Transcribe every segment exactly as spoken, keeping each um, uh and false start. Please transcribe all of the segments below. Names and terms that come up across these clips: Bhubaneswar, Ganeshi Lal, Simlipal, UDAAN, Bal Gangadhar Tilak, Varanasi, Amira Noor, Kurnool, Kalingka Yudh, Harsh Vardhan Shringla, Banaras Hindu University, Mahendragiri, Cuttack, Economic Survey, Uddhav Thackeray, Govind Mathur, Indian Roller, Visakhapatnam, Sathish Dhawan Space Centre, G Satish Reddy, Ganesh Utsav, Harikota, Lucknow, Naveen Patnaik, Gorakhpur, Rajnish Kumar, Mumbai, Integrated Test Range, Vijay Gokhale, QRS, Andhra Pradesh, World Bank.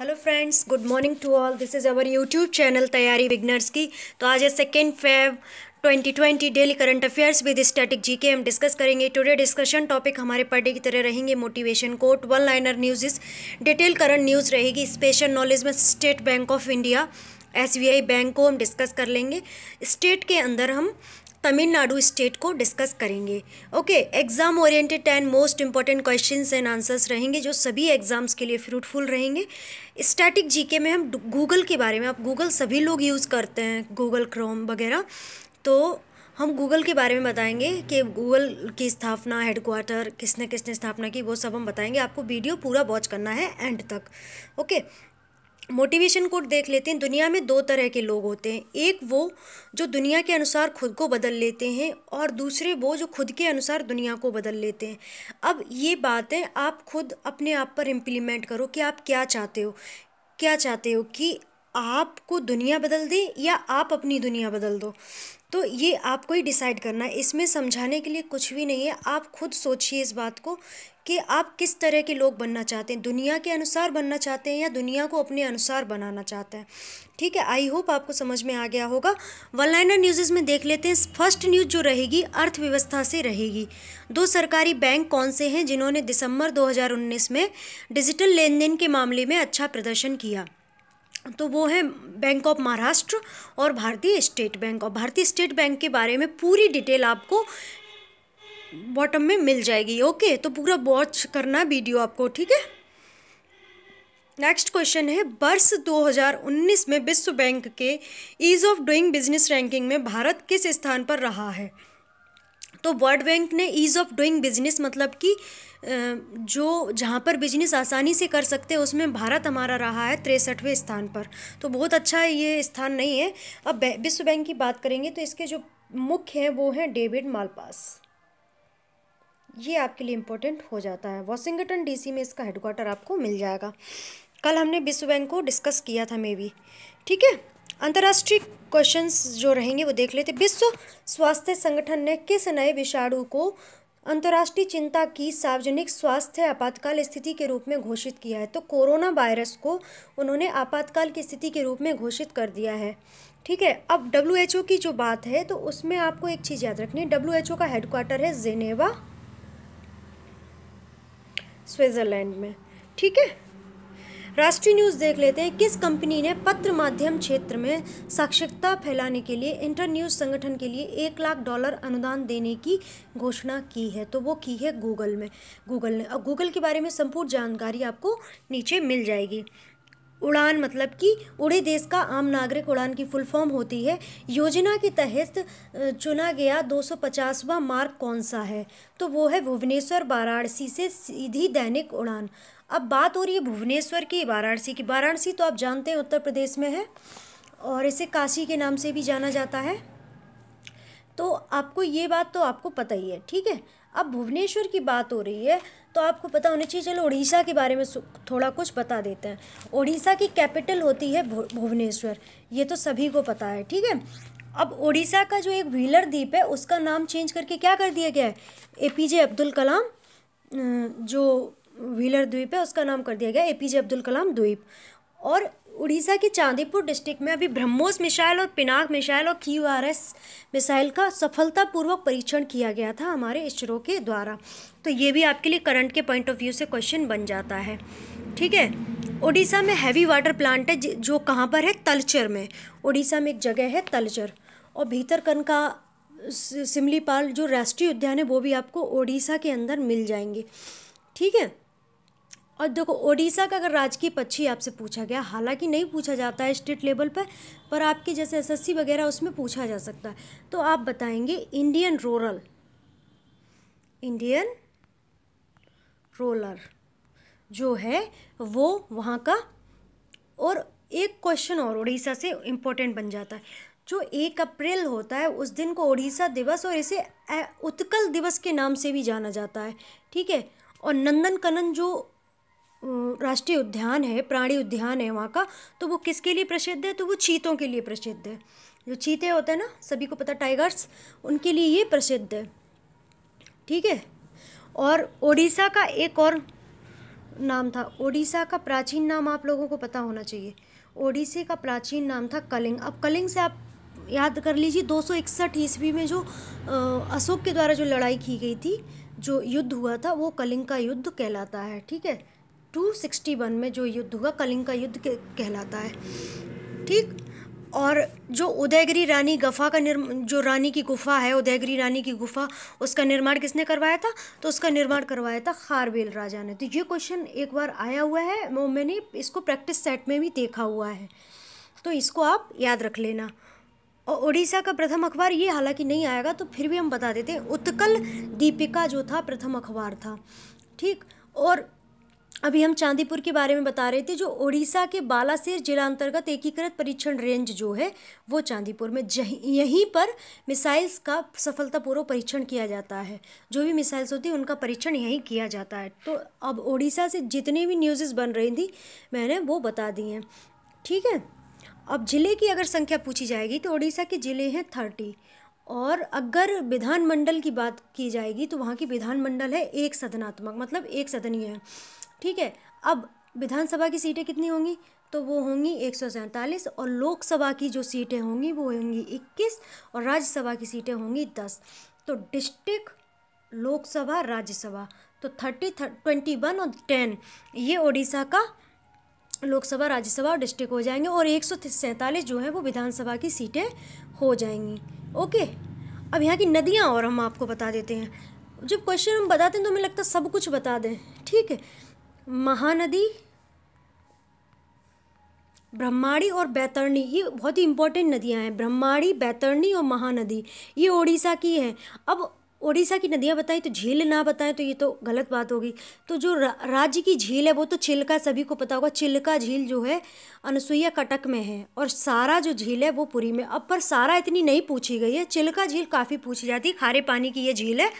Hello friends, good morning to all. This is our YouTube channel तैयारी beginners की। तो आज है second Feb twenty twenty daily current affairs with static GK हम discuss करेंगे। Today discussion topic हमारे पढ़े की तरह रहेंगे motivation quote, one liner news, detail current news रहेगी। स्पेशल नॉलेज में state bank of India, S B I bank को हम डिस्कस कर लेंगे। स्टेट के अंदर हम तमिलनाडु स्टेट को डिस्कस करेंगे। Okay, exam oriented ten most important questions and answers रहेंगे जो सभी एग्ज़ाम्स के लिए फ्रूटफुल रहेंगे। स्टैटिक जीके में हम गूगल के बारे में, आप गूगल सभी लोग यूज़ करते हैं, गूगल क्रोम वगैरह, तो हम गूगल के बारे में बताएंगे कि गूगल की स्थापना, हेडक्वार्टर, किसने किसने स्थापना की, वो सब हम बताएंगे। आपको वीडियो पूरा वॉच करना है एंड तक। ओके, मोटिवेशन कोट देख लेते हैं। दुनिया में दो तरह के लोग होते हैं, एक वो जो दुनिया के अनुसार खुद को बदल लेते हैं और दूसरे वो जो खुद के अनुसार दुनिया को बदल लेते हैं। अब ये बातें आप खुद अपने आप पर इम्प्लीमेंट करो कि आप क्या चाहते हो, क्या चाहते हो कि आपको दुनिया बदल दे या आप अपनी दुनिया बदल दो। तो ये आपको ही डिसाइड करना है, इसमें समझाने के लिए कुछ भी नहीं है। आप खुद सोचिए इस बात को कि आप किस तरह के लोग बनना चाहते हैं, दुनिया के अनुसार बनना चाहते हैं या दुनिया को अपने अनुसार बनाना चाहते हैं। ठीक है, आई होप आपको समझ में आ गया होगा। वन लाइनर न्यूज़ में देख लेते हैं। फर्स्ट न्यूज़ जो रहेगी अर्थव्यवस्था से रहेगी। दो सरकारी बैंक कौन से हैं जिन्होंने दिसंबर दो हज़ार उन्नीस में डिजिटल लेन देन के मामले में अच्छा प्रदर्शन किया? तो वो है बैंक ऑफ महाराष्ट्र और भारतीय स्टेट बैंक। और भारतीय स्टेट बैंक के बारे में पूरी डिटेल आपको बॉटम में मिल जाएगी। ओके, तो पूरा वॉच करना वीडियो आपको, ठीक है। नेक्स्ट क्वेश्चन है, वर्ष दो हज़ार उन्नीस में विश्व बैंक के ease of doing business ranking में भारत किस स्थान पर रहा है? तो वर्ल्ड बैंक ने ईज़ ऑफ डूइंग बिजनेस, मतलब कि जो जहाँ पर बिजनेस आसानी से कर सकते हैं, उसमें भारत हमारा रहा है तिरसठवें स्थान पर। तो बहुत अच्छा ये स्थान नहीं है। अब विश्व बैंक की बात करेंगे तो इसके जो मुख्य हैं वो हैं डेविड मालपास। ये आपके लिए इम्पोर्टेंट हो जाता है। वॉशिंगटन डीसी में इसका हेडक्वार्टर आपको मिल जाएगा। कल हमने विश्व बैंक को डिस्कस किया था मे बी, ठीक है। अंतर्राष्ट्रीय क्वेश्चंस जो रहेंगे वो देख लेते। विश्व स्वास्थ्य संगठन ने किस नए विषाणु को अंतर्राष्ट्रीय चिंता की सार्वजनिक स्वास्थ्य आपातकाल स्थिति के रूप में घोषित किया है? तो कोरोना वायरस को उन्होंने आपातकाल की स्थिति के रूप में घोषित कर दिया है, ठीक है। अब डब्ल्यू एच ओ की जो बात है तो उसमें आपको एक चीज़ याद रखनी है, डब्ल्यू एच ओ का हेडक्वार्टर है जिनेवा, स्विट्ज़रलैंड में, ठीक है। राष्ट्रीय न्यूज़ देख लेते हैं। किस कंपनी ने पत्र माध्यम क्षेत्र में साक्षरता फैलाने के लिए इंटर न्यूज़ संगठन के लिए एक लाख डॉलर अनुदान देने की घोषणा की है? तो वो की है गूगल में, गूगल ने। और गूगल के बारे में संपूर्ण जानकारी आपको नीचे मिल जाएगी। उड़ान मतलब कि उड़े देश का आम नागरिक, उड़ान की फुल फॉर्म होती है। योजना के तहत चुना गया दो सौ पचासवां मार्ग कौन सा है? तो वो है भुवनेश्वर वाराणसी से सीधी दैनिक उड़ान। अब बात हो रही है भुवनेश्वर की, वाराणसी की। वाराणसी तो आप जानते हैं उत्तर प्रदेश में है और इसे काशी के नाम से भी जाना जाता है, तो आपको ये बात तो आपको पता ही है, ठीक है। अब भुवनेश्वर की बात हो रही है तो आपको पता होना चाहिए। चलो उड़ीसा के बारे में थोड़ा कुछ बता देते हैं। उड़ीसा की कैपिटल होती है भुवनेश्वर, ये तो सभी को पता है, ठीक है। अब उड़ीसा का जो एक व्हीलर द्वीप है उसका नाम चेंज करके क्या कर दिया गया है? ए पी जे अब्दुल कलाम जो व्हीलर द्वीप है उसका नाम कर दिया गया ए पी जे अब्दुल कलाम द्वीप। और उड़ीसा के चांदीपुर डिस्ट्रिक्ट में अभी ब्रह्मोस मिसाइल और पिनाक मिसाइल और क्यू आर एस मिसाइल का सफलतापूर्वक परीक्षण किया गया था हमारे इसरो के द्वारा। तो ये भी आपके लिए करंट के पॉइंट ऑफ व्यू से क्वेश्चन बन जाता है, ठीक है। उड़ीसा में हैवी वाटर प्लांट है जो कहाँ पर है? तलचर में। उड़ीसा में एक जगह है तलचर। और भीतरकन का सिमलीपाल जो राष्ट्रीय उद्यान है वो भी आपको उड़ीसा के अंदर मिल जाएंगे, ठीक है। और देखो ओडिशा का अगर राजकीय पक्षी आपसे पूछा गया, हालांकि नहीं पूछा जाता है स्टेट लेवल पर, पर आपके जैसे एसएससी वगैरह उसमें पूछा जा सकता है, तो आप बताएंगे इंडियन रूरल, इंडियन रोलर जो है वो वहाँ का। और एक क्वेश्चन और ओडिशा से इम्पोर्टेंट बन जाता है, जो एक अप्रैल होता है उस दिन को ओडिशा दिवस और इसे उत्कल दिवस के नाम से भी जाना जाता है, ठीक है। और नंदनकनन जो राष्ट्रीय उद्यान है, प्राणी उद्यान है वहाँ का, तो वो किसके लिए प्रसिद्ध है? तो वो चीतों के लिए प्रसिद्ध है। जो चीते होते हैं ना, सभी को पता, टाइगर्स, उनके लिए ये प्रसिद्ध है, ठीक है। और ओडिशा का एक और नाम था, ओडिशा का प्राचीन नाम आप लोगों को पता होना चाहिए, ओडिशा का प्राचीन नाम था कलिंग। अब कलिंग से आप याद कर लीजिए दो सौ इकसठ ईस्वी में जो अशोक के द्वारा जो लड़ाई की गई थी, जो युद्ध हुआ था, वो कलिंग का युद्ध कहलाता है। ठीक है, दो सौ इकसठ में जो युद्ध हुआ कलिंग का युद्ध कहलाता है। ठीक, और जो उदयगिरी रानी गुफा का निर्माण, जो रानी की गुफा है, उदयगिरी रानी की गुफा, उसका निर्माण किसने करवाया था? तो उसका निर्माण करवाया था खारवेल राजा ने। तो ये क्वेश्चन एक बार आया हुआ है, मैंने इसको प्रैक्टिस सेट में भी देखा हुआ है, तो इसको आप याद रख लेना। और ओडिशा का प्रथम अखबार, ये हालांकि नहीं आएगा तो फिर भी हम बता देते हैं, उत्कल दीपिका जो था प्रथम अखबार था। ठीक, और अभी हम चांदीपुर के बारे में बता रहे थे, जो ओडिशा के बालासिर जिला अंतर्गत एकीकृत परीक्षण रेंज जो है वो चांदीपुर में, यहीं पर मिसाइल्स का सफलतापूर्वक परीक्षण किया जाता है। जो भी मिसाइल्स होती है उनका परीक्षण यहीं किया जाता है। तो अब ओडिशा से जितनी भी न्यूज़ बन रही थी मैंने वो बता दी हैं। ठीक है, अब ज़िले की अगर संख्या पूछी जाएगी तो ओडिशा के ज़िले हैं थर्टी, और अगर विधानमंडल की बात की जाएगी तो वहाँ की विधानमंडल है एक सदनात्मक, मतलब एक सदनीय है। ठीक है, अब विधानसभा की सीटें कितनी होंगी? तो वो होंगी एक सौ सैंतालीस, और लोकसभा की जो सीटें होंगी वो होंगी इक्कीस, और राज्यसभा की सीटें होंगी दस। तो डिस्ट्रिक्ट, लोकसभा, राज्यसभा, तो थर्टी ट्वेंटी वन और टेन, ये ओडिशा का लोकसभा, राज्यसभा और डिस्ट्रिक्ट हो जाएंगे, और एक सौ सैंतालीस जो है वो विधानसभा की सीटें हो जाएंगी। ओके, अब यहाँ की नदियाँ और हम आपको बता देते हैं। जब क्वेश्चन हम बताते हैं तो हमें लगता है सब कुछ बता दें। ठीक है, महानदी, ब्रह्माणी और बैतरणी, ये बहुत ही इंपॉर्टेंट नदियाँ हैं। ब्रह्माणी, बैतरणी और महानदी ये ओडिशा की हैं। अब ओडिशा की नदियाँ बताएं तो झील ना बताएं तो ये तो गलत बात होगी। तो जो रा, राज्य की झील है वो तो चिल्का, सभी को पता होगा, चिल्का झील जो है अनुसुईया कटक में है, और सारा जो झील है वो पुरी में। अब पर सारा इतनी नहीं पूछी गई है, चिल्का झील काफ़ी पूछी जाती है, खारे पानी की ये झील है,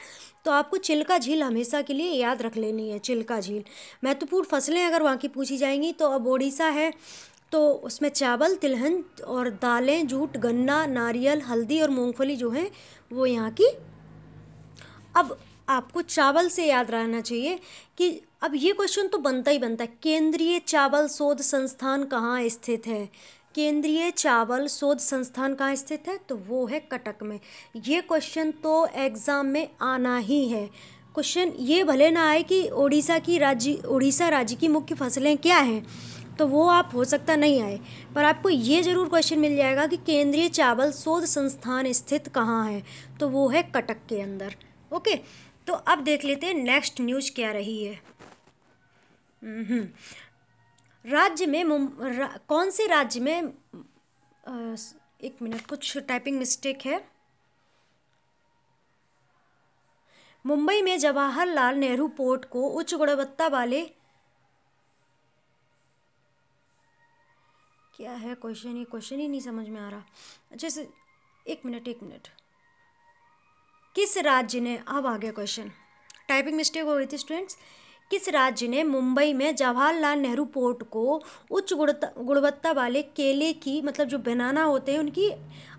तो आपको चिल्का झील हमेशा के लिए याद रख लेनी है। चिल्का झील महत्वपूर्ण फसलें अगर वहाँ की पूछी जाएंगी तो, अब ओडिशा है तो उसमें चावल, तिलहन और दालें, जूट, गन्ना, नारियल, हल्दी और मूँगफली जो है वो यहाँ की। अब आपको चावल से याद रहना चाहिए कि अब ये क्वेश्चन तो बनता ही बनता है, केंद्रीय चावल शोध संस्थान कहाँ स्थित है? केंद्रीय चावल शोध संस्थान कहाँ स्थित है? तो वो है कटक में। ये क्वेश्चन तो एग्ज़ाम में आना ही है। क्वेश्चन ये भले ना आए कि ओडिशा की राज्य ओडिशा राज्य की मुख्य फसलें क्या हैं, तो वो आप हो सकता नहीं आए, पर आपको ये ज़रूर क्वेश्चन मिल जाएगा कि केंद्रीय चावल शोध संस्थान स्थित कहाँ है, तो वो है कटक के अंदर। ओके okay, तो अब देख लेते हैं नेक्स्ट न्यूज़ क्या रही है। राज्य में रा, कौन से राज्य में आ, एक मिनट, कुछ टाइपिंग मिस्टेक है। मुंबई में जवाहरलाल नेहरू पोर्ट को उच्च गुणवत्ता वाले, क्या है क्वेश्चन, ये क्वेश्चन ही नहीं समझ में आ रहा। अच्छा से एक मिनट एक मिनट किस राज्य ने, अब आ गया क्वेश्चन, टाइपिंग मिस्टेक हो रही थी स्टूडेंट्स। किस राज्य ने मुंबई में जवाहरलाल नेहरू पोर्ट को उच्च गुणवत्ता वाले केले की, मतलब जो बनाना होते हैं उनकी,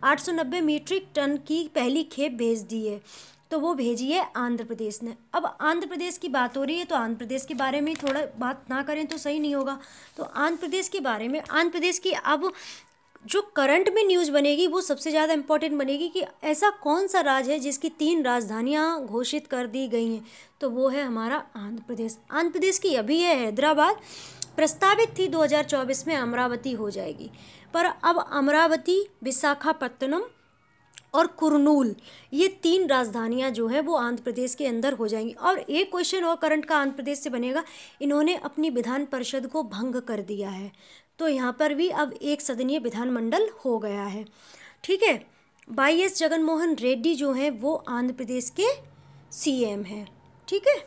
आठ सौ नब्बे मीट्रिक टन की पहली खेप भेज दी है? तो वो भेजी है आंध्र प्रदेश ने। अब आंध्र प्रदेश की बात हो रही है तो आंध्र प्रदेश के बारे में थोड़ा बात ना करें तो सही नहीं होगा। तो आंध्र प्रदेश के बारे में, आंध्र प्रदेश की अब जो करंट में न्यूज़ बनेगी वो सबसे ज़्यादा इम्पोर्टेंट बनेगी कि ऐसा कौन सा राज्य है जिसकी तीन राजधानियाँ घोषित कर दी गई हैं, तो वो है हमारा आंध्र प्रदेश। आंध्र प्रदेश की अभी है हैदराबाद, प्रस्तावित थी दो हज़ार चौबीस में अमरावती हो जाएगी, पर अब अमरावती, विशाखापट्टनम और कुरनूल, ये तीन राजधानियाँ जो है वो आंध्र प्रदेश के अंदर हो जाएंगी। और एक क्वेश्चन और करंट का आंध्र प्रदेश से बनेगा, इन्होंने अपनी विधान परिषद को भंग कर दिया है, तो यहाँ पर भी अब एक सदनीय विधानमंडल हो गया है। ठीक है, वाई एस जगनमोहन रेड्डी जो हैं वो आंध्र प्रदेश के सीएम हैं। ठीक है,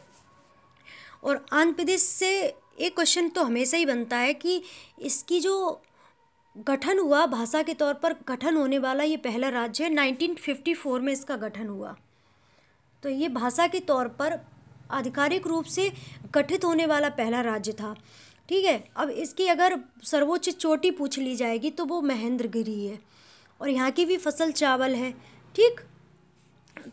और आंध्र प्रदेश से एक क्वेश्चन तो हमेशा ही बनता है कि इसकी जो गठन हुआ, भाषा के तौर पर गठन होने वाला ये पहला राज्य है, नाइनटीन फिफ्टी फोर में इसका गठन हुआ, तो ये भाषा के तौर पर आधिकारिक रूप से गठित होने वाला पहला राज्य था। ठीक है, अब इसकी अगर सर्वोच्च चोटी पूछ ली जाएगी तो वो महेंद्रगिरी है, और यहाँ की भी फसल चावल है। ठीक,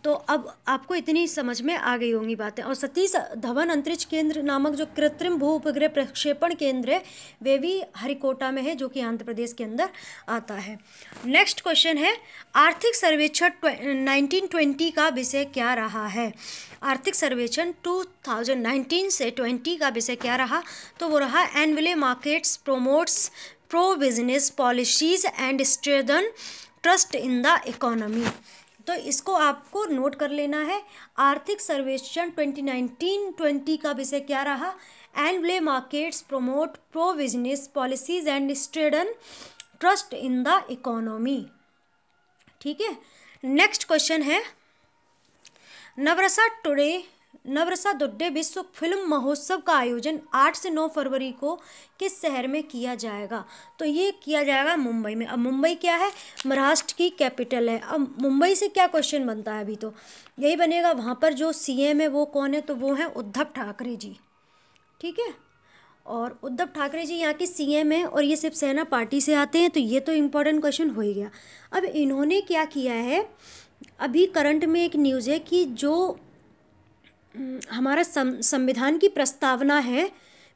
तो अब आपको इतनी समझ में आ गई होंगी बातें। और सतीश धवन अंतरिक्ष केंद्र नामक जो कृत्रिम भू उपग्रह प्रक्षेपण केंद्र है वे भी हरिकोटा में है, जो कि आंध्र प्रदेश के अंदर आता है। नेक्स्ट क्वेश्चन है आर्थिक सर्वेक्षण उन्नीस बीस का विषय क्या रहा है? आर्थिक सर्वेक्षण दो हज़ार उन्नीस से बीस का विषय क्या रहा? तो वो रहा Anville markets promotes pro business policies and strengthen trust in the economy. तो इसको आपको नोट कर लेना है। आर्थिक सर्वेक्षण उन्नीस बीस का विषय क्या रहा? Anville markets promote pro business policies and strengthen trust in the economy. ठीक है। नेक्स्ट क्वेश्चन है नवरसा टुडे नवरसा दुड्डे विश्व फिल्म महोत्सव का आयोजन आठ से नौ फरवरी को किस शहर में किया जाएगा? तो ये किया जाएगा मुंबई में। अब मुंबई क्या है? महाराष्ट्र की कैपिटल है। अब मुंबई से क्या क्वेश्चन बनता है? अभी तो यही बनेगा वहाँ पर जो सीएम है वो कौन है? तो वो है उद्धव ठाकरे जी। ठीक है। और उद्धव ठाकरे जी यहाँ के सीएम हैं और ये शिवसेना पार्टी से आते हैं। तो ये तो इम्पोर्टेंट क्वेश्चन हो ही गया। अब इन्होंने क्या किया है, अभी करंट में एक न्यूज़ है कि जो हमारा संविधान की प्रस्तावना है,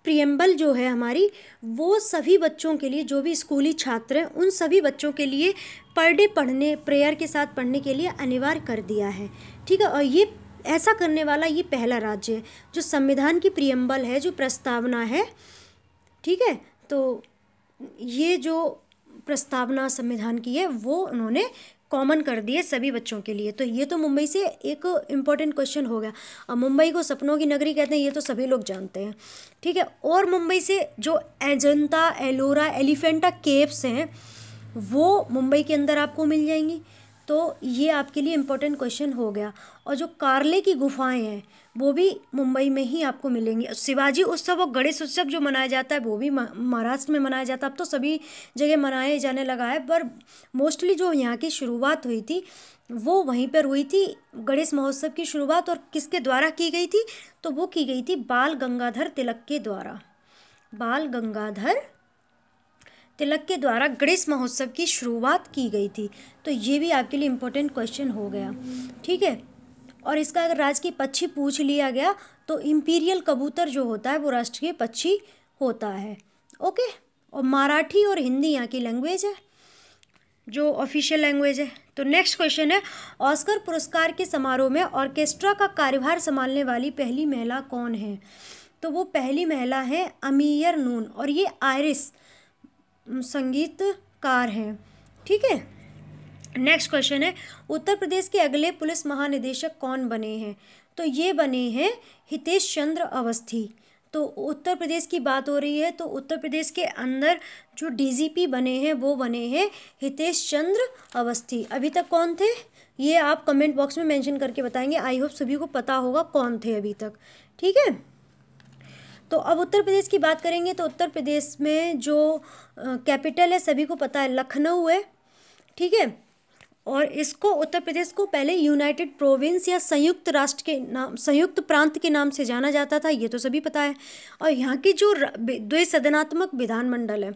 प्रियम्बल जो है हमारी, वो सभी बच्चों के लिए, जो भी स्कूली छात्र हैं उन सभी बच्चों के लिए पर डे पढ़ने, प्रेयर के साथ पढ़ने के लिए अनिवार्य कर दिया है। ठीक है। और ये ऐसा करने वाला ये पहला राज्य है जो संविधान की प्रियम्बल है, जो प्रस्तावना है। ठीक है। तो ये जो प्रस्तावना संविधान की है वो उन्होंने कॉमन कर दिए सभी बच्चों के लिए। तो ये तो मुंबई से एक इम्पॉर्टेंट क्वेश्चन हो गया। और मुंबई को सपनों की नगरी कहते हैं, ये तो सभी लोग जानते हैं। ठीक है। और मुंबई से जो अजंता, एलोरा, एलिफेंटा केव्स हैं वो मुंबई के अंदर आपको मिल जाएंगी। तो ये आपके लिए इम्पोर्टेंट क्वेश्चन हो गया। और जो कार्ले की गुफाएं हैं वो भी मुंबई में ही आपको मिलेंगी। शिवाजी उत्सव और गणेश उत्सव जो मनाया जाता है वो भी महाराष्ट्र में मनाया जाता है। अब तो सभी जगह मनाया जाने लगा है, पर मोस्टली जो यहाँ की शुरुआत हुई थी वो वहीं पर हुई थी। गणेश महोत्सव की शुरुआत और किसके द्वारा की गई थी? तो वो की गई थी बाल गंगाधर तिलक के द्वारा। बाल गंगाधर तिलक के द्वारा गणेश महोत्सव की शुरुआत की गई थी। तो ये भी आपके लिए इम्पोर्टेंट क्वेश्चन हो गया। ठीक है। और इसका अगर राजकीय पक्षी पूछ लिया गया तो इंपीरियल कबूतर जो होता है वो राष्ट्रीय पक्षी होता है। ओके। और मराठी और हिंदी यहाँ की लैंग्वेज है, जो ऑफिशियल लैंग्वेज है। तो नेक्स्ट क्वेश्चन है ऑस्कर पुरस्कार के समारोह में ऑर्केस्ट्रा का कार्यभार संभालने वाली पहली महिला कौन है? तो वो पहली महिला है अमीयर नून और ये आयरिश संगीतकार हैं। ठीक है। नेक्स्ट क्वेश्चन है उत्तर प्रदेश के अगले पुलिस महानिदेशक कौन बने हैं? तो ये बने हैं हितेश चंद्र अवस्थी। तो उत्तर प्रदेश की बात हो रही है तो उत्तर प्रदेश के अंदर जो डीजीपी बने हैं वो बने हैं हितेश चंद्र अवस्थी। अभी तक कौन थे ये आप कमेंट बॉक्स में मेंशन करके बताएंगे। आई होप सभी को पता होगा कौन थे अभी तक। ठीक है। तो अब उत्तर प्रदेश की बात करेंगे तो उत्तर प्रदेश में जो कैपिटल है सभी को पता है लखनऊ है। ठीक है। और इसको उत्तर प्रदेश को पहले यूनाइटेड प्रोविंस या संयुक्त राष्ट्र के नाम, संयुक्त प्रांत के नाम से जाना जाता था, ये तो सभी पता है। और यहाँ की जो द्विसदनात्मक विधानमंडल है,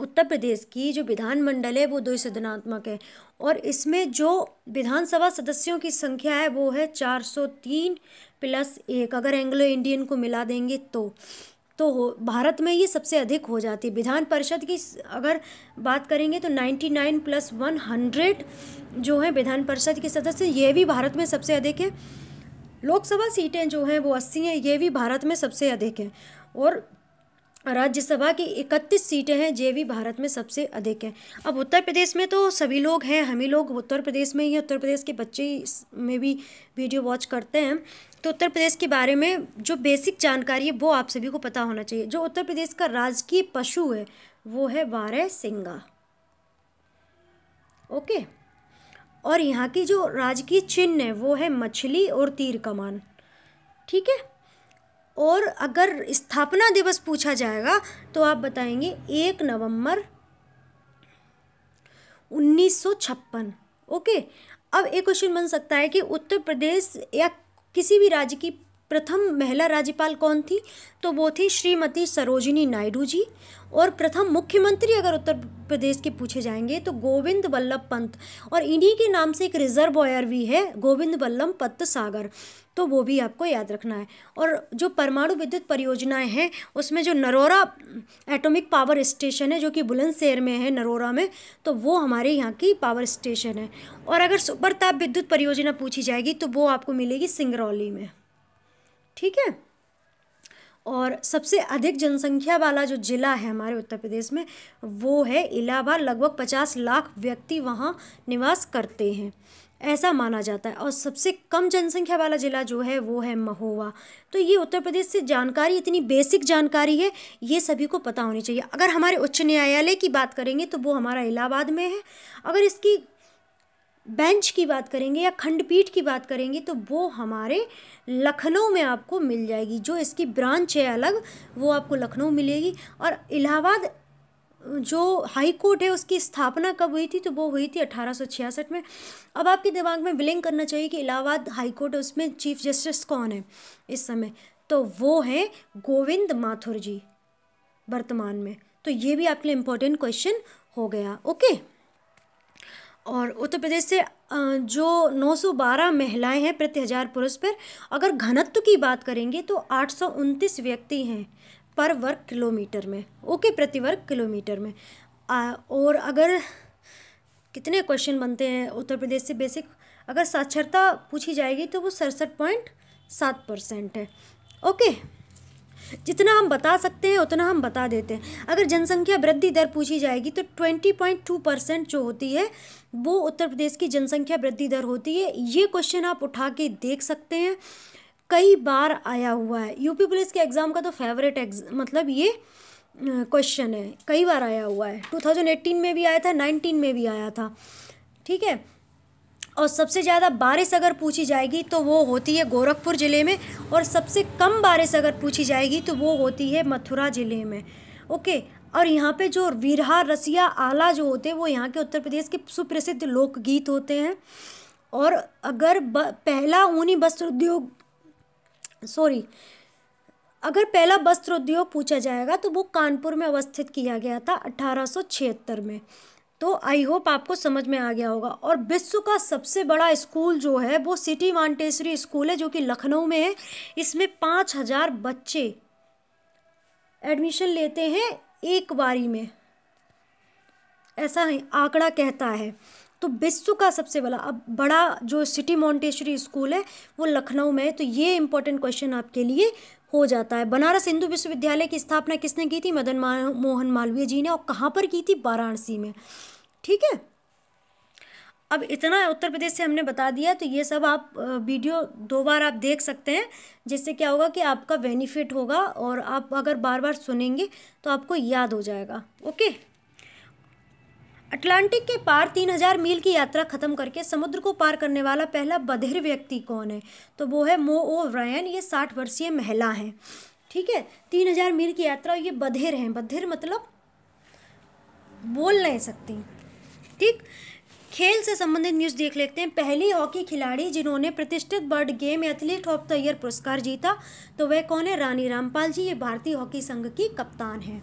उत्तर प्रदेश की जो विधानमंडल है वो द्विसदनात्मक है। और इसमें जो विधानसभा सदस्यों की संख्या है वो है चार सौ तीन प्लस एक, अगर एंग्लो इंडियन को मिला देंगे तो तो भारत में ये सबसे अधिक हो जाती है। विधान परिषद की अगर बात करेंगे तो निन्यानवे प्लस एक सौ जो है विधान परिषद के सदस्य, ये भी भारत में सबसे अधिक है। लोकसभा सीटें जो हैं वो अस्सी हैं, ये भी भारत में सबसे अधिक है। और राज्यसभा की इकतीस सीटें हैं, ये भी भारत में सबसे अधिक है। अब उत्तर प्रदेश में तो सभी लोग हैं, हम ही लोग उत्तर प्रदेश में ही, उत्तर प्रदेश के बच्चे में भी वीडियो वॉच करते हैं। तो उत्तर प्रदेश के बारे में जो बेसिक जानकारी है वो आप सभी को पता होना चाहिए। जो उत्तर प्रदेश का राजकीय पशु है वो है बारहसिंगा। ओके। और यहाँ की जो राजकीय चिन्ह है वो है मछली और तीर कमान। ठीक है। और अगर स्थापना दिवस पूछा जाएगा तो आप बताएंगे एक नवंबर उन्नीस सौ छप्पन। ओके। अब एक क्वेश्चन बन सकता है कि उत्तर प्रदेश या किसी भी राज्य की प्रथम महिला राज्यपाल कौन थी, तो वो थी श्रीमती सरोजिनी नायडू जी। और प्रथम मुख्यमंत्री अगर उत्तर प्रदेश के पूछे जाएंगे तो गोविंद बल्लभ पंत, और इन्हीं के नाम से एक रिजर्वॉयर भी है, गोविंद बल्लभ पंत सागर, तो वो भी आपको याद रखना है। और जो परमाणु विद्युत परियोजनाएं हैं उसमें जो नरोरा एटॉमिक पावर स्टेशन है जो कि बुलंदशहर में है, नरोरा में, तो वो हमारे यहाँ की पावर स्टेशन है। और अगर सुपर ताप विद्युत परियोजना पूछी जाएगी तो वो आपको मिलेगी सिंगरौली में, ठीक है। और सबसे अधिक जनसंख्या वाला जो ज़िला है हमारे उत्तर प्रदेश में वो है इलाहाबाद, लगभग पचास लाख व्यक्ति वहाँ निवास करते हैं ऐसा माना जाता है। और सबसे कम जनसंख्या वाला ज़िला जो है वो है महोबा। तो ये उत्तर प्रदेश से जानकारी, इतनी बेसिक जानकारी है, ये सभी को पता होनी चाहिए। अगर हमारे उच्च न्यायालय की बात करेंगे तो वो हमारा इलाहाबाद में है। अगर इसकी बेंच की बात करेंगे या खंडपीठ की बात करेंगे तो वो हमारे लखनऊ में आपको मिल जाएगी, जो इसकी ब्रांच है अलग, वो आपको लखनऊ मिलेगी। और इलाहाबाद जो हाई कोर्ट है उसकी स्थापना कब हुई थी, तो वो हुई थी अठारह सौ छियासठ में। अब आपके दिमाग में विलिंग करना चाहिए कि इलाहाबाद हाई कोर्ट है उसमें चीफ जस्टिस कौन है इस समय, तो वो है गोविंद माथुर जी वर्तमान में। तो ये भी आपके लिए इम्पोर्टेंट क्वेश्चन हो गया, ओके। और उत्तर प्रदेश से जो नौ सौ बारह महिलाएं हैं प्रति हज़ार पुरुष पर, अगर घनत्व की बात करेंगे तो आठ सौ उनतीस व्यक्ति हैं पर वर्ग किलोमीटर में, ओके, प्रति वर्ग किलोमीटर में। आ, और अगर कितने क्वेश्चन बनते हैं उत्तर प्रदेश से बेसिक, अगर साक्षरता पूछी जाएगी तो वो सड़सठ पॉइंट सात परसेंट है, ओके। जितना हम बता सकते हैं उतना हम बता देते हैं। अगर जनसंख्या वृद्धि दर पूछी जाएगी तो बीस पॉइंट दो परसेंट जो होती है वो उत्तर प्रदेश की जनसंख्या वृद्धि दर होती है। ये क्वेश्चन आप उठा के देख सकते हैं, कई बार आया हुआ है, यूपी पुलिस के एग्ज़ाम का तो फेवरेट एग्ज मतलब ये क्वेश्चन है, कई बार आया हुआ है। दो हज़ार अठारह में भी आया था, उन्नीस में भी आया था, ठीक है। और सबसे ज़्यादा बारिश अगर पूछी जाएगी तो वो होती है गोरखपुर ज़िले में, और सबसे कम बारिश अगर पूछी जाएगी तो वो होती है मथुरा ज़िले में, ओके। और यहाँ पे जो वीरहा रसिया आला जो होते हैं वो यहाँ के उत्तर प्रदेश के सुप्रसिद्ध लोकगीत होते हैं। और अगर ब, पहला ऊनी वस्त्र उद्योग सॉरी अगर पहला वस्त्र उद्योग पूछा जाएगा तो वो कानपुर में अवस्थित किया गया था अठारह सौ छिहत्तर में। तो आई होप आपको समझ में आ गया होगा। और विश्व का सबसे बड़ा स्कूल जो है वो सिटी मॉन्टेसरी स्कूल है जो कि लखनऊ में है। इसमें पाँच हज़ार बच्चे एडमिशन लेते हैं एक बारी में, ऐसा है आंकड़ा कहता है। तो विश्व का सबसे बड़ा अब बड़ा जो सिटी मॉन्टेसरी स्कूल है वो लखनऊ में है। तो ये इंपॉर्टेंट क्वेश्चन आपके लिए हो जाता है। बनारस हिंदू विश्वविद्यालय की स्थापना किसने की थी? मदन मोहन मालवीय जी ने। और कहाँ पर की थी? वाराणसी में, ठीक है। अब इतना उत्तर प्रदेश से हमने बता दिया। तो ये सब आप वीडियो दो बार आप देख सकते हैं, जिससे क्या होगा कि आपका बेनिफिट होगा, और आप अगर बार बार सुनेंगे तो आपको याद हो जाएगा, ओके। अटलांटिक के पार तीन हज़ार मील की यात्रा खत्म करके समुद्र को पार करने वाला पहला बधिर व्यक्ति कौन है? तो वो है मो ओ ब्रायन। ये साठ वर्षीय महिला हैं, ठीक है। तीन हज़ार मील की यात्रा, ये बधिर हैं। बधिर मतलब बोल नहीं सकती, ठीक। खेल से संबंधित न्यूज़ देख लेते हैं। पहली हॉकी खिलाड़ी जिन्होंने प्रतिष्ठित world game athlete of the year पुरस्कार जीता तो वह कौन है? रानी रामपाल जी। ये भारतीय हॉकी संघ की कप्तान हैं।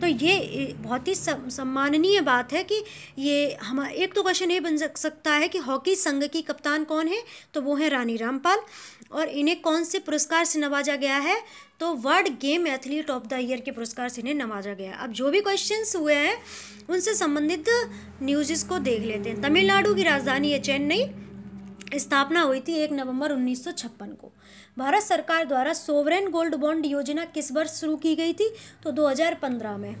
तो ये बहुत ही सम्माननीय बात है कि ये हमारा एक तो क्वेश्चन ये बन सकता है कि हॉकी संघ की कप्तान कौन है, तो वो है रानी रामपाल। और इन्हें कौन से पुरस्कार से नवाजा गया है? तो world game athlete of the year के पुरस्कार से इन्हें नवाजा गया है। अब जो भी क्वेश्चंस हुए हैं उनसे संबंधित न्यूज़ को देख लेते हैं। तमिलनाडु की राजधानी है चेन्नई, स्थापना हुई थी एक नवंबर उन्नीस सौ छप्पन को। भारत सरकार द्वारा सोवरेन गोल्ड बॉन्ड योजना किस वर्ष शुरू की गई थी? तो दो हज़ार पंद्रह में।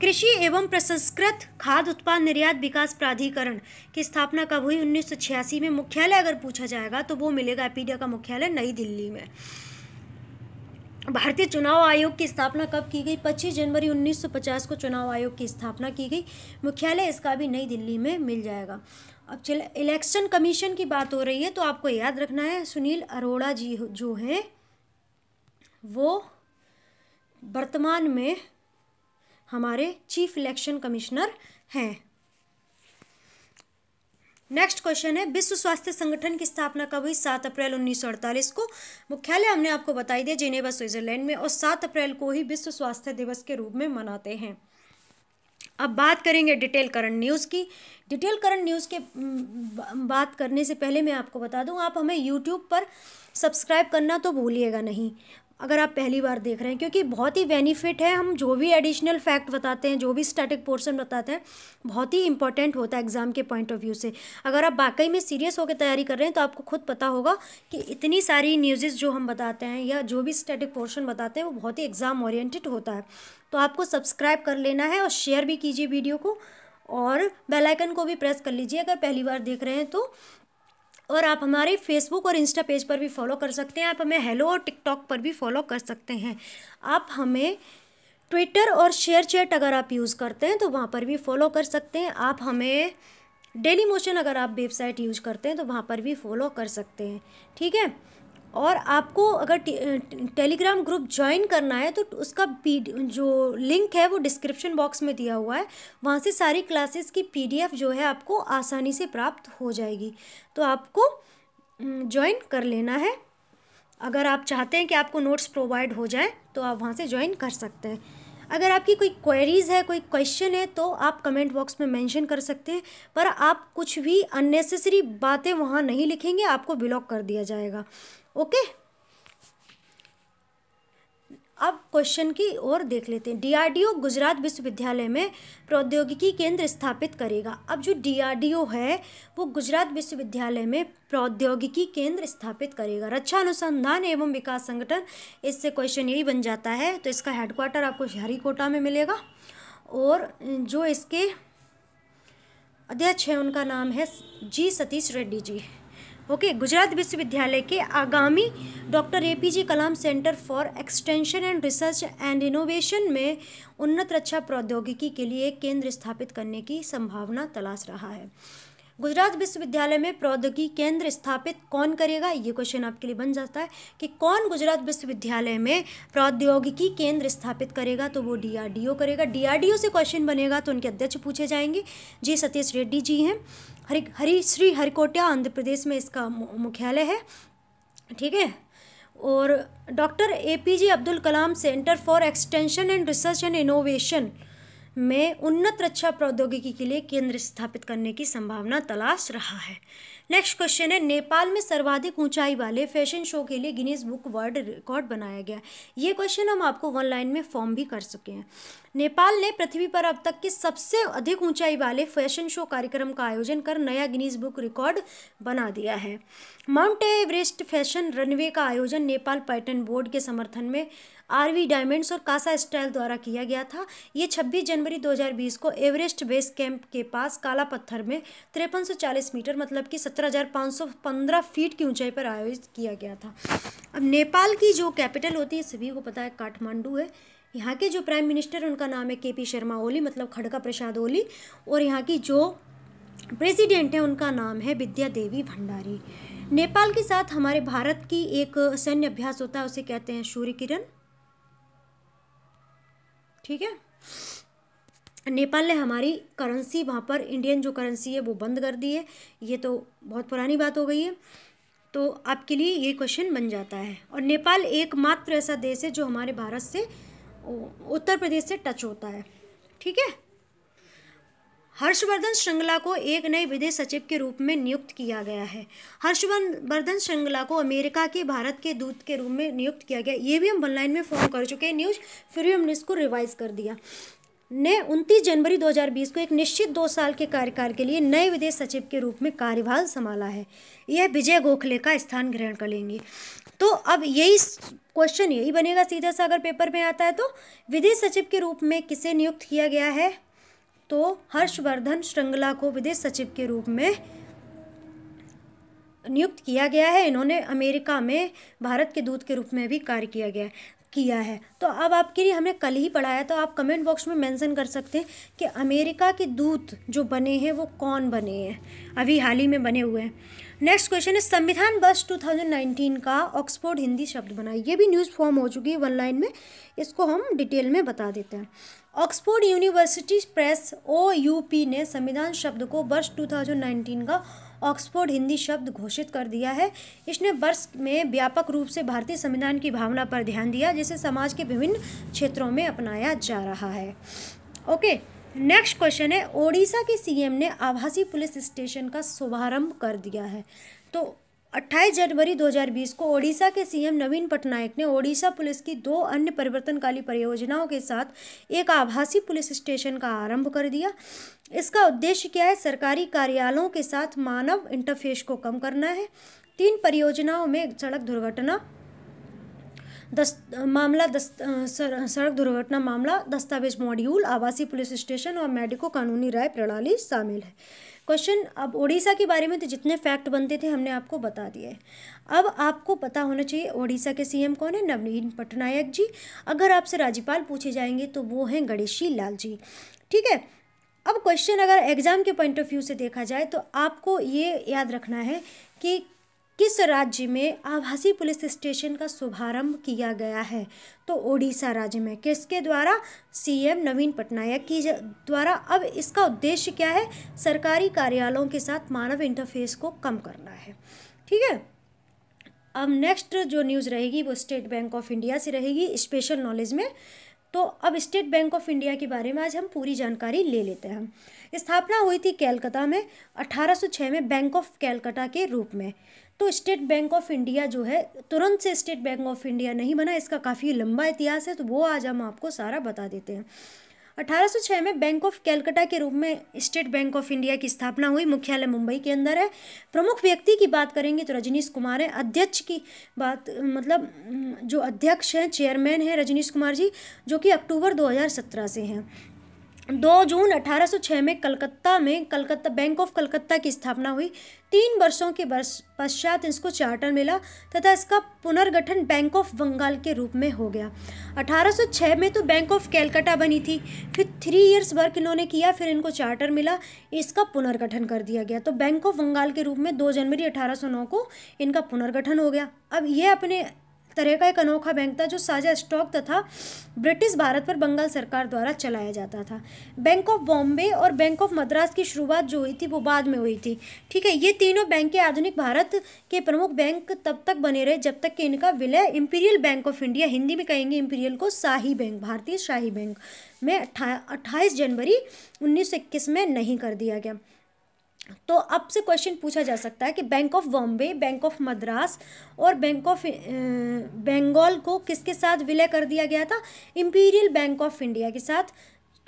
कृषि एवं प्रसंस्कृत खाद्य उत्पाद निर्यात विकास प्राधिकरण की स्थापना कब हुई? उन्नीस सौ छियासी में। मुख्यालय अगर पूछा जाएगा तो वो मिलेगा एपीडिया का मुख्यालय नई दिल्ली में। भारतीय चुनाव आयोग की स्थापना कब की गई? पच्चीस जनवरी उन्नीस सौ पचास को चुनाव आयोग की स्थापना की गई। मुख्यालय इसका भी नई दिल्ली में मिल जाएगा। अब चल इलेक्शन कमीशन की बात हो रही है तो आपको याद रखना है सुनील अरोड़ा जी जो हैं वो वर्तमान में हमारे चीफ इलेक्शन कमिश्नर हैं। नेक्स्ट क्वेश्चन है, विश्व स्वास्थ्य संगठन की स्थापना कब हुई? सात अप्रैल उन्नीस सौ अड़तालीस को। मुख्यालय हमने आपको बताई दिया जिनेवा स्विट्जरलैंड में, और सात अप्रैल को ही विश्व स्वास्थ्य दिवस के रूप में मनाते हैं। अब बात करेंगे डिटेल करंट न्यूज़ की। डिटेल करंट न्यूज़ के बात करने से पहले मैं आपको बता दूं, आप हमें यूट्यूब पर सब्सक्राइब करना तो भूलिएगा नहीं अगर आप पहली बार देख रहे हैं, क्योंकि बहुत ही बेनिफिट है। हम जो भी एडिशनल फैक्ट बताते हैं, जो भी स्टैटिक पोर्शन बताते हैं, बहुत ही इंपॉर्टेंट होता है एग्ज़ाम के पॉइंट ऑफ व्यू से। अगर आप वाकई में सीरियस होकर तैयारी कर रहे हैं तो आपको खुद पता होगा कि इतनी सारी न्यूज़ेज़ जो हम बताते हैं या जो भी स्टैटिक पोर्शन बताते हैं वो बहुत ही एग्ज़ाम ओरिएंटेड होता है। तो आपको सब्सक्राइब कर लेना है और शेयर भी कीजिए वीडियो को, और बेल आइकन को भी प्रेस कर लीजिए अगर पहली बार देख रहे हैं तो। और आप हमारे फेसबुक और इंस्टा पेज पर भी फॉलो कर सकते हैं। आप हमें हेलो और टिकटॉक पर भी फॉलो कर सकते हैं। आप हमें ट्विटर और शेयर चैट अगर आप यूज़ करते हैं तो वहाँ पर भी फॉलो कर सकते हैं। आप हमें डेली मोशन अगर आप वेबसाइट यूज करते हैं तो वहाँ पर भी फॉलो कर सकते हैं, ठीक है। और आपको अगर टेलीग्राम ग्रुप ज्वाइन करना है तो उसका पी जो लिंक है वो डिस्क्रिप्शन बॉक्स में दिया हुआ है, वहाँ से सारी क्लासेस की पीडीएफ जो है आपको आसानी से प्राप्त हो जाएगी। तो आपको ज्वाइन कर लेना है। अगर आप चाहते हैं कि आपको नोट्स प्रोवाइड हो जाए तो आप वहाँ से ज्वाइन कर सकते हैं। अगर आपकी कोई क्वेरीज़ है, कोई क्वेश्चन है, तो आप कमेंट बॉक्स में मेंशन कर सकते हैं, पर आप कुछ भी अननेसेसरी बातें वहाँ नहीं लिखेंगे, आपको ब्लॉक कर दिया जाएगा, ओके। अब क्वेश्चन की ओर देख लेते हैं। डीआरडीओ गुजरात विश्वविद्यालय में प्रौद्योगिकी केंद्र स्थापित करेगा। अब जो डीआरडीओ है वो गुजरात विश्वविद्यालय में प्रौद्योगिकी केंद्र स्थापित करेगा। रक्षा अनुसंधान एवं विकास संगठन, इससे क्वेश्चन यही बन जाता है। तो इसका हेडक्वार्टर आपको हरिकोटा में मिलेगा, और जो इसके अध्यक्ष हैं उनका नाम है जी सतीश रेड्डी जी, ओके। okay, गुजरात विश्वविद्यालय के आगामी doctor APJ Kalam centre for extension and research and innovation में उन्नत रक्षा प्रौद्योगिकी के लिए एक केंद्र स्थापित करने की संभावना तलाश रहा है। गुजरात विश्वविद्यालय में प्रौद्योगिकी केंद्र स्थापित कौन करेगा, ये क्वेश्चन आपके लिए बन जाता है कि कौन गुजरात विश्वविद्यालय में प्रौद्योगिकी केंद्र स्थापित करेगा, तो वो डीआरडीओ करेगा। डीआरडीओ से क्वेश्चन बनेगा तो उनके अध्यक्ष पूछे जाएंगे, जी सतीश रेड्डी जी हैं। हरि हरी श्री हरिकोटा आंध्र प्रदेश में इसका मुख्यालय है, ठीक है। और doctor APJ Abdul Kalam centre for extension and research and innovation में उन्नत रक्षा प्रौद्योगिकी के लिए केंद्र स्थापित करने की संभावना तलाश रहा है। नेक्स्ट क्वेश्चन है, नेपाल में सर्वाधिक ऊंचाई वाले फैशन शो के लिए गिनीज बुक वर्ल्ड रिकॉर्ड बनाया गया। ये क्वेश्चन हम आपको वन लाइन में फॉर्म भी कर चुके हैं। नेपाल ने पृथ्वी पर अब तक के सबसे अधिक ऊंचाई वाले फैशन शो कार्यक्रम का आयोजन कर नया गिनीज बुक रिकॉर्ड बना दिया है। माउंट एवरेस्ट फैशन रनवे का आयोजन नेपाल पर्यटन बोर्ड के समर्थन में आरवी डायमंड्स और कासा स्टाइल द्वारा किया गया था। ये छब्बीस जनवरी दो हज़ार बीस को एवरेस्ट बेस कैंप के पास काला पत्थर में तिरपन सौ चालीस मीटर मतलब कि सत्रह हज़ार पाँच सौ पंद्रह फीट की ऊंचाई पर आयोजित किया गया था। अब नेपाल की जो कैपिटल होती है सभी को पता है काठमांडू है। यहाँ के जो प्राइम मिनिस्टर उनका नाम है के पी शर्मा ओली मतलब खड़का प्रसाद ओली, और यहाँ की जो प्रेसिडेंट हैं उनका नाम है विद्या देवी भंडारी। नेपाल के साथ हमारे भारत की एक सैन्य अभ्यास होता है, उसे कहते हैं सूर्य किरण, ठीक है। नेपाल ने हमारी करेंसी वहाँ पर इंडियन जो करेंसी है वो बंद कर दी है, ये तो बहुत पुरानी बात हो गई है। तो आपके लिए ये क्वेश्चन बन जाता है। और नेपाल एकमात्र ऐसा देश है जो हमारे भारत से उत्तर प्रदेश से टच होता है, ठीक है। हर्षवर्धन श्रृंगला को एक नए विदेश सचिव के रूप में नियुक्त किया गया है। हर्षवर्धन श्रृंगला को अमेरिका के भारत के दूत के रूप में नियुक्त किया गया। ये भी हम ऑनलाइन में फॉर्म कर चुके हैं न्यूज़, फिर भी हमने इसको रिवाइज कर दिया। ने उनतीस जनवरी दो हज़ार बीस को एक निश्चित दो साल के कार्यकाल के लिए नए विदेश सचिव के रूप में कार्यभार संभाला है। यह विजय गोखले का स्थान ग्रहण कर लेंगे। तो अब यही क्वेश्चन यही बनेगा सीधा सा अगर पेपर में आता है तो, विदेश सचिव के रूप में किसे नियुक्त किया गया है, तो हर्षवर्धन श्रृंगला को विदेश सचिव के रूप में नियुक्त किया गया है। इन्होंने अमेरिका में भारत के दूत के रूप में भी कार्य किया गया है। किया है। तो अब आपके लिए हमने कल ही पढ़ाया, तो आप कमेंट बॉक्स में मेंशन कर सकते हैं कि अमेरिका के दूत जो बने हैं वो कौन बने हैं, अभी हाल ही में बने हुए हैं। नेक्स्ट क्वेश्चन है संविधान वर्ष दो हज़ार उन्नीस का ऑक्सफोर्ड हिंदी शब्द बना। ये भी न्यूज़ फॉर्म हो चुकी है वन लाइन में, इसको हम डिटेल में बता देते हैं। Oxford University Press O U P ने संविधान शब्द को वर्ष दो हज़ार उन्नीस का ऑक्सफोर्ड हिंदी शब्द घोषित कर दिया है। इसने वर्ष में व्यापक रूप से भारतीय संविधान की भावना पर ध्यान दिया जिसे समाज के विभिन्न क्षेत्रों में अपनाया जा रहा है। ओके, नेक्स्ट क्वेश्चन है ओडिशा के सीएम ने आभासी पुलिस स्टेशन का शुभारंभ कर दिया है। तो अट्ठाईस जनवरी दो हज़ार बीस को ओडिशा के सीएम नवीन पटनायक ने ओडिशा पुलिस की दो अन्य परिवर्तनकाली परियोजनाओं के साथ एक आभासी पुलिस स्टेशन का आरंभ कर दिया। इसका उद्देश्य क्या है? सरकारी कार्यालयों के साथ मानव इंटरफेस को कम करना है। तीन परियोजनाओं में सड़क दुर्घटना दस मामला दस सड़क दुर्घटना मामला, दस्तावेज मॉड्यूल, आवासीय पुलिस स्टेशन और मेडिको कानूनी राय प्रणाली शामिल है। क्वेश्चन, अब ओडिशा के बारे में तो जितने फैक्ट बनते थे हमने आपको बता दिए। अब आपको पता होना चाहिए ओडिशा के सीएम कौन है? नवीन पटनायक जी। अगर आपसे राज्यपाल पूछे जाएंगे तो वो हैं गणेशी लाल जी, ठीक है। अब क्वेश्चन अगर एग्ज़ाम के पॉइंट ऑफ व्यू से देखा जाए तो आपको ये याद रखना है कि किस राज्य में आभासी पुलिस स्टेशन का शुभारंभ किया गया है। तो ओडिशा राज्य में, किसके द्वारा? सीएम नवीन पटनायक की द्वारा। अब इसका उद्देश्य क्या है? सरकारी कार्यालयों के साथ मानव इंटरफेस को कम करना है, ठीक है। अब नेक्स्ट जो न्यूज़ रहेगी वो स्टेट बैंक ऑफ इंडिया से रहेगी, स्पेशल नॉलेज में। तो अब स्टेट बैंक ऑफ इंडिया के बारे में आज हम पूरी जानकारी ले लेते हैं। हम स्थापना हुई थी कैलकाता में अठारह सौ छह में बैंक ऑफ कैलकाटा के रूप में। तो स्टेट बैंक ऑफ इंडिया जो है तुरंत से स्टेट बैंक ऑफ इंडिया नहीं बना, इसका काफ़ी लंबा इतिहास है, तो वो आज हम आपको सारा बता देते हैं। अठारह सौ छह में बैंक ऑफ कैलकाटा के रूप में स्टेट बैंक ऑफ इंडिया की स्थापना हुई, मुख्यालय मुंबई के अंदर है। प्रमुख व्यक्ति की बात करेंगे तो रजनीश कुमार है। अध्यक्ष की बात मतलब जो अध्यक्ष हैं, चेयरमैन हैं रजनीश कुमार जी, जो कि अक्टूबर दो हज़ार सत्रह से हैं। दो जून अठारह सौ छह में कलकत्ता में कलकत्ता बैंक ऑफ कलकत्ता की स्थापना हुई। तीन वर्षों के वर्ष पश्चात इसको चार्टर मिला तथा इसका पुनर्गठन बैंक ऑफ बंगाल के रूप में हो गया। अठारह सौ छह में तो बैंक ऑफ कैलकाटा बनी थी, फिर थ्री इयर्स वर्क इन्होंने किया, फिर इनको चार्टर मिला, इसका पुनर्गठन कर दिया गया। तो बैंक ऑफ बंगाल के रूप में दो जनवरी अठारह सौ नौ को इनका पुनर्गठन हो गया। अब ये अपने तरह का एक अनोखा बैंक था जो साझा स्टॉक तथा ब्रिटिश भारत पर बंगाल सरकार द्वारा चलाया जाता था। बैंक ऑफ बॉम्बे और बैंक ऑफ मद्रास की शुरुआत जो हुई थी वो बाद में हुई थी, ठीक है। ये तीनों बैंक आधुनिक भारत के प्रमुख बैंक तब तक बने रहे जब तक कि इनका विलय imperial bank of India, Hindi में कहेंगे इंपीरियल को शाही बैंक, भारतीय शाही बैंक में अट्ठाईस जनवरी उन्नीस सौ इक्कीस में नहीं कर दिया गया। तो आपसे क्वेश्चन पूछा जा सकता है कि bank of Bombay, bank of Madras और बैंक ऑफ बंगाल को किसके साथ विलय कर दिया गया था? इंपीरियल बैंक ऑफ इंडिया के साथ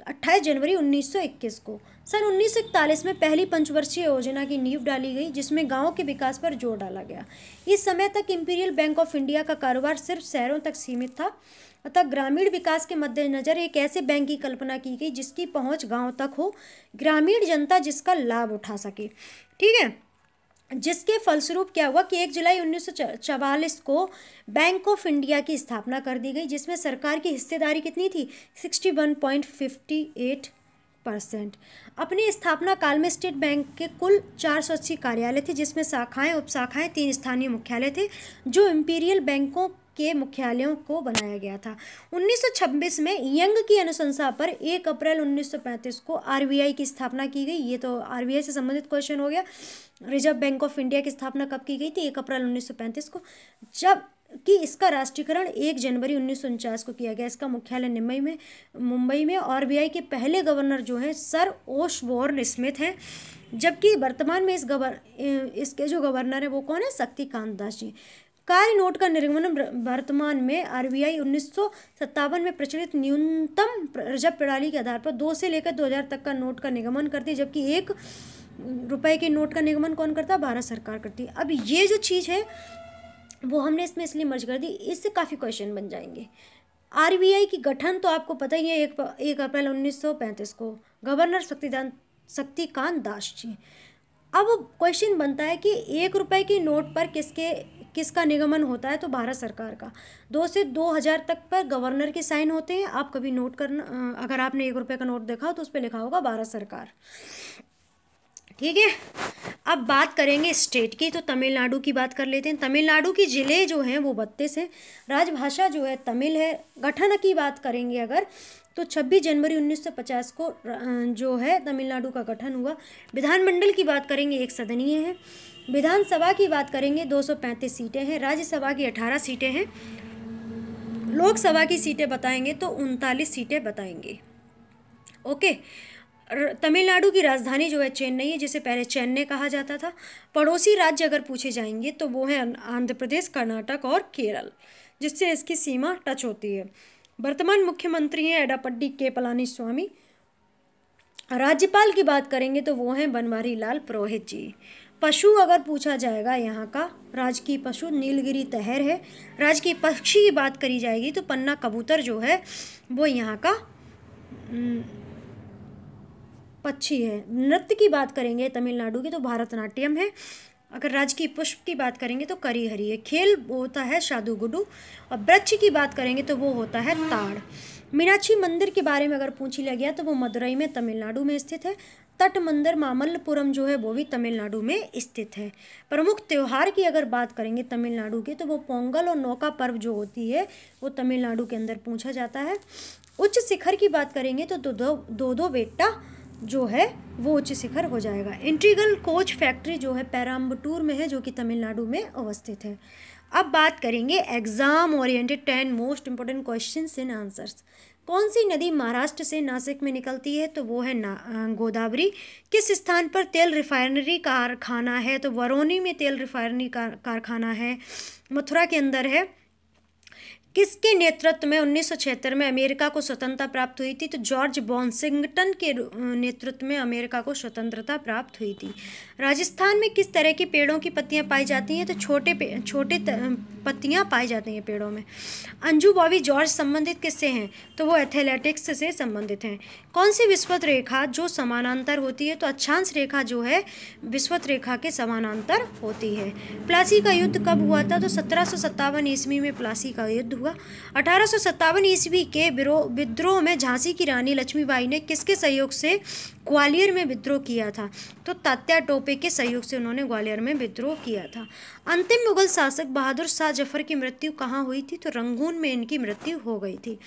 अट्ठाईस जनवरी उन्नीस सौ इक्कीस को। सन उन्नीस सौ इकतालीस में पहली पंचवर्षीय योजना की नींव डाली गई जिसमें गांवों के विकास पर जोर डाला गया। इस समय तक इंपीरियल बैंक ऑफ इंडिया का कारोबार सिर्फ शहरों तक सीमित था, अतः ग्रामीण विकास के मद्देनज़र एक ऐसे बैंक की कल्पना की गई जिसकी पहुंच गांव तक हो, ग्रामीण जनता जिसका लाभ उठा सके, ठीक है। जिसके फलस्वरूप क्या हुआ कि एक जुलाई उन्नीस सौ चवालीस को बैंक ऑफ इंडिया की स्थापना कर दी गई जिसमें सरकार की हिस्सेदारी कितनी थी? इकसठ पॉइंट पाँच आठ परसेंट। अपनी स्थापना काल में स्टेट बैंक के कुल चार सौ अस्सी कार्यालय थे जिसमें शाखाएं, उपशाखाएं, तीन स्थानीय मुख्यालय थे जो इंपीरियल बैंकों के मुख्यालयों को बनाया गया था। उन्नीस सौ छब्बीस में यंग की अनुशंसा पर एक अप्रैल उन्नीस सौ पैंतीस को आरबीआई की स्थापना की गई। ये तो आरबीआई से संबंधित क्वेश्चन हो गया। रिजर्व बैंक ऑफ इंडिया की स्थापना कब की गई थी? एक अप्रैल उन्नीस सौ पैंतीस को, जब कि इसका राष्ट्रीयकरण एक जनवरी उन्नीस सौ उनचास को किया गया। इसका मुख्यालय मुंबई में मुंबई में आरबीआई के पहले गवर्नर जो हैं सर ओशबोर्न स्मिथ हैं, जबकि वर्तमान में इस गवर्न इसके जो गवर्नर हैं वो कौन है? शक्तिकांत दास जी। कार्य नोट का निर्गमन वर्तमान में आरबीआई उन्नीस सौ सत्तावन में प्रचलित न्यूनतम रिजर्व प्रणाली के आधार पर दो से लेकर दो हज़ार तक का नोट का निगमन करती है, जबकि एक रुपए के नोट का निगमन कौन करता है? भारत सरकार करती है। अब ये जो चीज़ है वो हमने इसमें इसलिए मर्ज कर दी, इससे काफ़ी क्वेश्चन बन जाएंगे। आरबीआई की गठन तो आपको पता ही है, एक, एक अप्रैल उन्नीस सौ पैंतीस को, गवर्नर शक्तिदान शक्तिकांत दास जी। अब क्वेश्चन बनता है कि एक रुपए के नोट पर किसके किसका निगमन होता है तो भारत सरकार का। दो से दो हज़ार तक पर गवर्नर के साइन होते हैं, आप कभी नोट करना, अगर आपने एक रुपये का नोट देखा हो तो उस पर लिखा होगा भारत सरकार, ठीक है। अब बात करेंगे स्टेट की, तो तमिलनाडु की बात कर लेते हैं। तमिलनाडु की ज़िले जो हैं वो बत्तीस हैं, राजभाषा जो है तमिल है। गठन की बात करेंगे अगर तो छब्बीस जनवरी उन्नीस सौ पचास को जो है तमिलनाडु का गठन हुआ। विधानमंडल की बात करेंगे एक सदनीय है। विधानसभा की बात करेंगे दो सौ पैंतीस सीटें हैं, राज्यसभा की अठारह सीटें हैं, लोकसभा की सीटें बताएंगे तो उनतालीस सीटें बताएंगे, ओके। तमिलनाडु की राजधानी जो है चेन्नई है, जिसे पहले चेन्नई कहा जाता था। पड़ोसी राज्य अगर पूछे जाएंगे तो वो है आंध्र प्रदेश, कर्नाटक और केरल, जिससे इसकी सीमा टच होती है। वर्तमान मुख्यमंत्री हैं एडापड्डी के पलानी स्वामी। राज्यपाल की बात करेंगे तो वो हैं बनवारी लाल पुरोहित जी। पशु अगर पूछा जाएगा यहाँ का राजकीय पशु नीलगिरी तहर है। राजकीय पक्षी की बात करी जाएगी तो पन्ना कबूतर जो है वो यहाँ का पक्षी है। नृत्य की बात करेंगे तमिलनाडु की तो भारतनाट्यम है। अगर राजकीय पुष्प की बात करेंगे तो करीहरी है। खेल होता है शादुगुडू, और वृक्ष की बात करेंगे तो वो होता है ताड़। मीनाक्षी मंदिर के बारे में अगर पूछी लग गया तो वो मदुरई में तमिलनाडु में स्थित है। तट मंदिर मामल्लपुरम जो है वो भी तमिलनाडु में स्थित है। प्रमुख त्यौहार की अगर बात करेंगे तमिलनाडु के तो वो पोंगल और नौका पर्व जो होती है वो तमिलनाडु के अंदर पूछा जाता है। उच्च शिखर की बात करेंगे तो दो दो दो बेट्टा जो है वो उच्च शिखर हो जाएगा। इंटीग्रल कोच फैक्ट्री जो है पेराम्बटूर में है, जो कि तमिलनाडु में अवस्थित है। अब बात करेंगे exam oriented ten most important questions and answers. कौन सी नदी महाराष्ट्र से नासिक में निकलती है तो वो है गोदावरी। किस स्थान पर तेल रिफाइनरी कारखाना है तो वरोनी में तेल रिफाइनरी कारखाना है, मथुरा के अंदर है। किसके नेतृत्व में उन्नीस सौ छिहत्तर में अमेरिका को स्वतंत्रता प्राप्त हुई थी तो जॉर्ज वॉशिंगटन के नेतृत्व में अमेरिका को स्वतंत्रता प्राप्त हुई थी। राजस्थान में किस तरह के पेड़ों की पत्तियां पाई जाती हैं तो छोटे छोटे पत्तियां पाई जाती हैं पेड़ों में। अंजू बॉबी जॉर्ज संबंधित किससे हैं तो वो एथलेटिक्स से संबंधित हैं। कौन सी विषुवत रेखा जो समानांतर होती है तो अक्षांश रेखा जो है विषुवत रेखा के समानांतर होती है। प्लासी का युद्ध कब हुआ था तो सत्रह सौ सत्तावन ईस्वी में प्लासी का युद्ध हुआ। अठारह सौ सत्तावन ईस्वी के विद्रोह में झांसी की रानी लक्ष्मीबाई ने किसके सहयोग से ग्वालियर में विद्रोह किया था तो तात्या टोपे के सहयोग से उन्होंने ग्वालियर में विद्रोह किया था। अंतिम मुगल शासक बहादुर शाह जफर की मृत्यु कहाँ हुई थी तो रंगून में इनकी मृत्यु हो गई थी।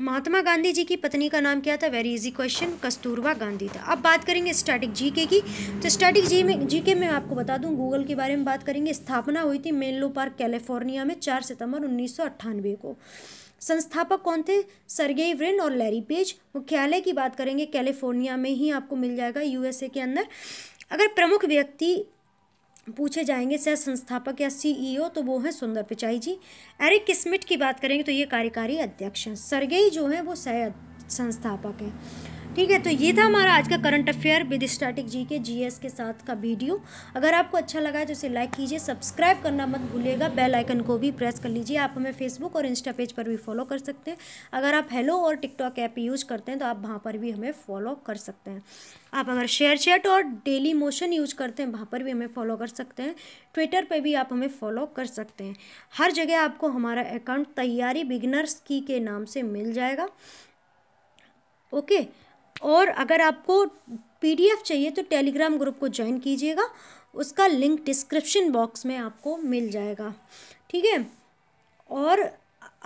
महात्मा गांधी जी की पत्नी का नाम क्या था, very easy question, Kasturba Gandhi था। अब बात करेंगे स्टैटिक जीके की, तो स्टैटिक जी में जीके में आपको बता दूं गूगल के बारे में बात करेंगे। स्थापना हुई थी मेनलो पार्क कैलिफोर्निया में चार सितंबर उन्नीस सौ अट्ठानवे को। संस्थापक कौन थे, सर्गेई ब्रिन और लैरी पेज। मुख्यालय की बात करेंगे कैलिफोर्निया में ही आपको मिल जाएगा, यूएसए के अंदर। अगर प्रमुख व्यक्ति पूछे जाएंगे सह संस्थापक या सीईओ तो वो है सुंदर पिचाई जी। एरिक स्मिथ की बात करेंगे तो ये कार्यकारी अध्यक्ष हैं। सर्गेई जो है वो सह संस्थापक हैं, ठीक है। तो ये था हमारा आज का current affair with static G K GS के साथ का वीडियो। अगर आपको अच्छा लगा है तो इसे लाइक कीजिए, सब्सक्राइब करना मत भूलिएगा, बेल आइकन को भी प्रेस कर लीजिए। आप हमें फेसबुक और इंस्टा पेज पर भी फॉलो कर सकते हैं। अगर आप हेलो और टिकटॉक ऐप यूज़ करते हैं तो आप वहाँ पर भी हमें फॉलो कर सकते हैं। आप अगर शेयर चैट और डेली मोशन यूज करते हैं वहाँ पर भी हमें फॉलो कर सकते हैं। ट्विटर पर भी आप हमें फॉलो कर सकते हैं। हर जगह आपको हमारा अकाउंट तैयारी बिगिनर्स की के नाम से मिल जाएगा, ओके। और अगर आपको पीडीएफ चाहिए तो टेलीग्राम ग्रुप को ज्वाइन कीजिएगा, उसका लिंक डिस्क्रिप्शन बॉक्स में आपको मिल जाएगा, ठीक है। और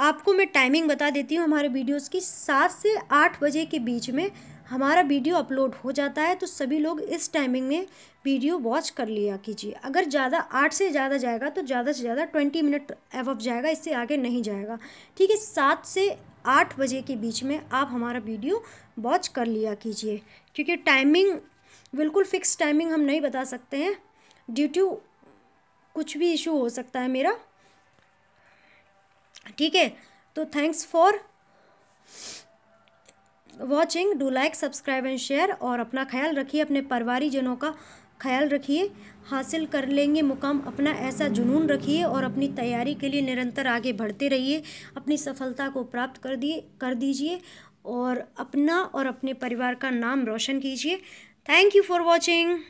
आपको मैं टाइमिंग बता देती हूँ हमारे वीडियोस की, सात से आठ बजे के बीच में हमारा वीडियो अपलोड हो जाता है, तो सभी लोग इस टाइमिंग में वीडियो वॉच कर लिया कीजिए। अगर ज़्यादा आठ से ज़्यादा जाएगा तो ज़्यादा से ज़्यादा ट्वेंटी मिनट एवब जाएगा, इससे आगे नहीं जाएगा, ठीक है। सात से आठ बजे के बीच में आप हमारा वीडियो वॉच कर लिया कीजिए, क्योंकि टाइमिंग बिल्कुल फिक्स टाइमिंग हम नहीं बता सकते हैं, ड्यू टू कुछ भी इशू हो सकता है मेरा, ठीक है। तो thanks for watching, do like, subscribe and share. और अपना ख्याल रखिए, अपने परिवारजनों का ख्याल रखिए। हासिल कर लेंगे मुकाम अपना, ऐसा जुनून रखिए और अपनी तैयारी के लिए निरंतर आगे बढ़ते रहिए। अपनी सफलता को प्राप्त कर दिए कर दीजिए और अपना और अपने परिवार का नाम रोशन कीजिए। Thank you for watching.